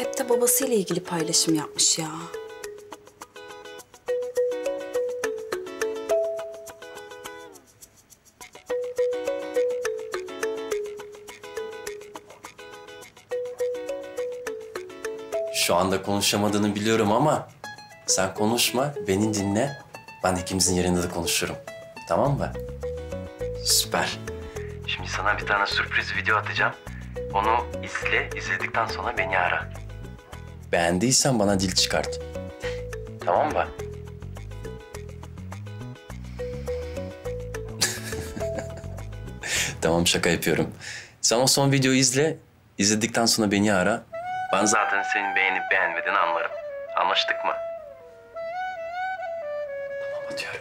hep de babasıyla ilgili paylaşım yapmış ya. Şu anda konuşamadığını biliyorum ama sen konuşma, beni dinle. Ben ikimizin yerinde de konuşurum. Tamam mı? Süper. Şimdi sana bir tane sürpriz video atacağım. Onu izle, izledikten sonra beni ara. Beğendiysen bana dil çıkart. Tamam mı? Tamam, şaka yapıyorum. Sen o son videoyu izle, izledikten sonra beni ara. Ben zaten senin beğenip beğenmediğini anlarım. Anlaştık mı? Tamam, atıyorum.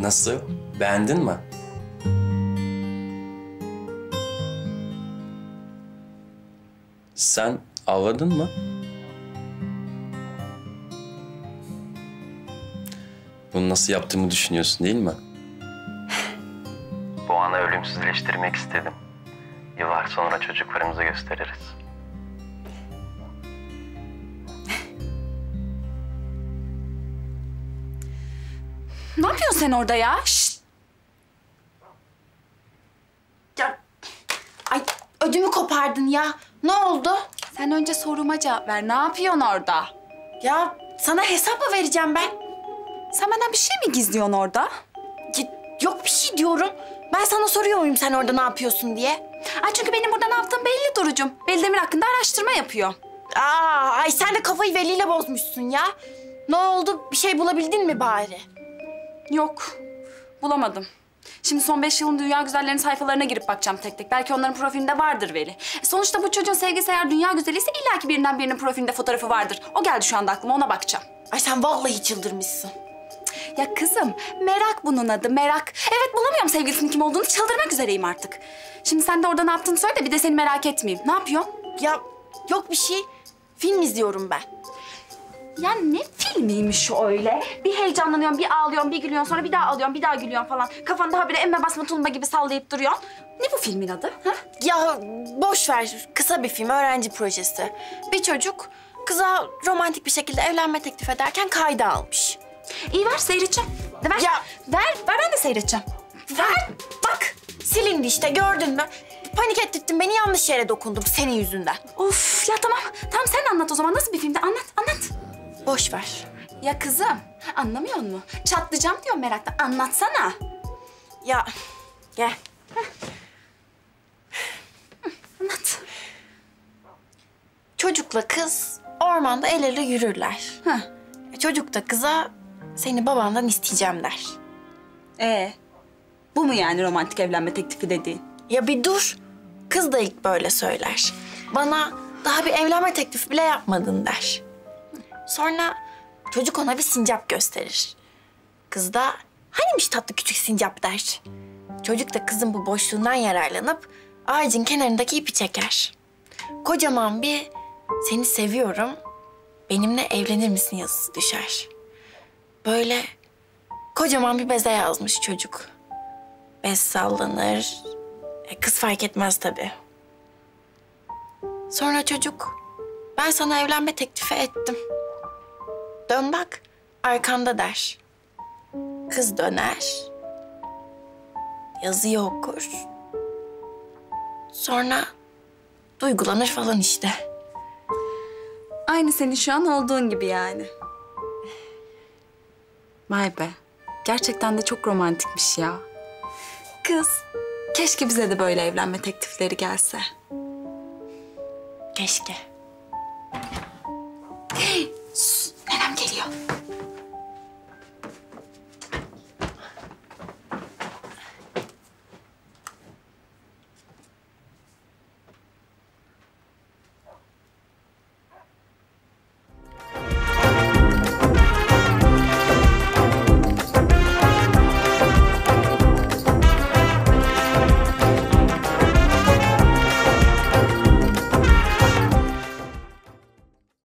Nasıl? Beğendin mi? Sen avladın mı? Bunu nasıl yaptığımı düşünüyorsun değil mi? Bu anı ölümsüzleştirmek istedim. Yıllar sonra çocuklarımıza gösteririz. Ne yapıyorsun sen orada ya? Şşt! Ya. Ay, ödümü kopardın ya. Ne oldu? Sen önce soruma cevap ver. Ne yapıyorsun orada? Ya sana hesap mı vereceğim ben? Sen benden bir şey mi gizliyorsun orada? Yok bir şey diyorum. Ben sana soruyor muyum sen orada ne yapıyorsun diye? Ay çünkü benim burada ne yaptığım belli Duru'cum. Veli Demir hakkında araştırma yapıyor. Aa, ay sen de kafayı Veli'yle bozmuşsun ya. Ne oldu? Bir şey bulabildin mi bari? Yok, bulamadım. Şimdi son 5 yılın dünya güzellerinin sayfalarına girip bakacağım tek tek. Belki onların profilinde vardır Veli. Sonuçta bu çocuğun sevgisi eğer dünya güzeliyse illaki birinden birinin profilinde fotoğrafı vardır. O geldi şu anda aklıma, ona bakacağım. Ay sen vallahi çıldırmışsın. Ya kızım, merak bunun adı, merak. Evet, bulamıyorum sevgilisinin kim olduğunu, çıldırmak üzereyim artık. Şimdi sen de orada ne yaptığını söyle de bir de seni merak etmeyeyim. Ne yapıyorsun? Ya yok bir şey, film izliyorum ben. Ya ne filmiymiş o öyle? Bir heyecanlanıyorsun, bir ağlıyorsun, bir gülüyorsun, sonra bir daha ağlıyorsun, bir daha gülüyorsun falan. Kafanda habire emme basma tulumba gibi sallayıp duruyorsun. Ne bu filmin adı? Ha? Ya boş ver, kısa bir film, öğrenci projesi. Bir çocuk kıza romantik bir şekilde evlenme teklif ederken kayda almış. İyi ver, seyredeceğim. Ver, ya. ver ben de seyredeceğim. Ver, bak silindi işte, gördün mü? Panik ettirdin beni, yanlış yere dokundum senin yüzünden. Of ya tamam sen anlat o zaman, nasıl bir filmdi? Anlat. Boş ver. Ya kızım, anlamıyor musun? Çatlayacağım diyor meraktan. Anlatsana. Ya, gel. Anlat. Çocukla kız ormanda el ele yürürler. Çocuk da kıza seni babandan isteyeceğim der. Bu mu yani romantik evlenme teklifi dediğin? Ya bir dur. Kız da ilk böyle söyler. Bana daha bir evlenme teklifi bile yapmadın der. Sonra çocuk ona bir sincap gösterir. Kız da hanimiş tatlı küçük sincap der. Çocuk da kızın bu boşluğundan yararlanıp ağacın kenarındaki ipi çeker. Kocaman bir seni seviyorum, benimle evlenir misin yazısı düşer. Böyle kocaman bir beze yazmış çocuk. Bez sallanır, kız fark etmez tabii. Sonra çocuk, ben sana evlenme teklifi ettim. Dön bak, arkanda der. Kız döner. Yazıyı okur. Sonra duygulanır falan işte. Aynı senin şu an olduğun gibi yani. Vay be, gerçekten de çok romantikmiş ya. kız. Keşke bize de böyle evlenme teklifleri gelse. Keşke.